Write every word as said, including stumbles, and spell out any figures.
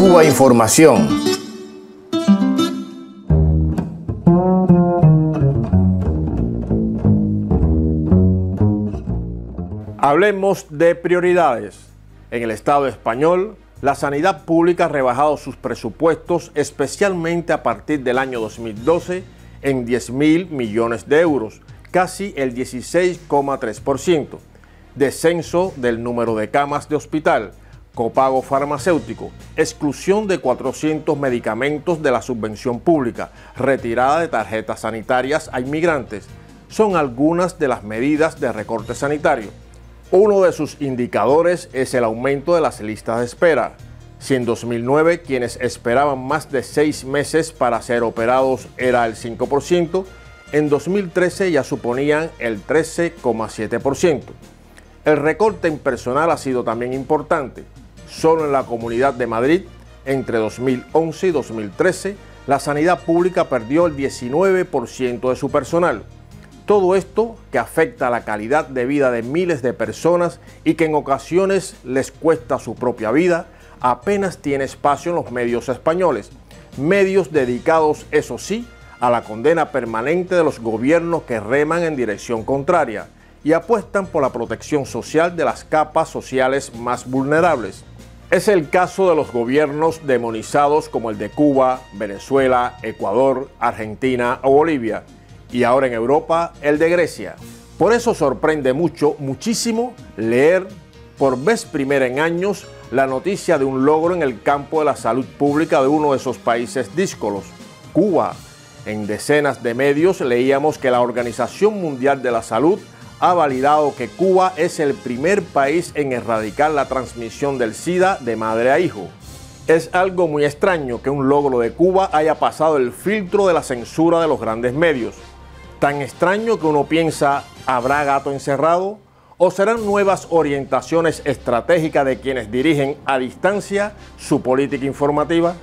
Cuba Información. Hablemos de prioridades. En el Estado español, la sanidad pública ha rebajado sus presupuestos, especialmente a partir del año dos mil doce, en diez mil millones de euros, casi el dieciséis coma tres por ciento. Descenso del número de camas de hospital, copago farmacéutico, exclusión de cuatrocientos medicamentos de la subvención pública, retirada de tarjetas sanitarias a inmigrantes, son algunas de las medidas de recorte sanitario. Uno de sus indicadores es el aumento de las listas de espera. Si en dos mil nueve quienes esperaban más de seis meses para ser operados era el cinco por ciento, en dos mil trece ya suponían el trece coma siete por ciento. El recorte en personal ha sido también importante. Solo en la Comunidad de Madrid, entre dos mil once y dos mil trece, la sanidad pública perdió el diecinueve por ciento de su personal. Todo esto que afecta a la calidad de vida de miles de personas y que en ocasiones les cuesta su propia vida, apenas tiene espacio en los medios españoles. Medios dedicados, eso sí, a la condena permanente de los gobiernos que reman en dirección contraria y apuestan por la protección social de las capas sociales más vulnerables. Es el caso de los gobiernos demonizados como el de Cuba, Venezuela, Ecuador, Argentina o Bolivia. Y ahora en Europa, el de Grecia. Por eso sorprende mucho, muchísimo, leer por vez primera en años la noticia de un logro en el campo de la salud pública de uno de esos países díscolos, Cuba. En decenas de medios leíamos que la Organización Mundial de la Salud ha validado que Cuba es el primer país en erradicar la transmisión del SIDA de madre a hijo. Es algo muy extraño que un logro de Cuba haya pasado el filtro de la censura de los grandes medios. Tan extraño que uno piensa, ¿habrá gato encerrado? ¿O serán nuevas orientaciones estratégicas de quienes dirigen a distancia su política informativa?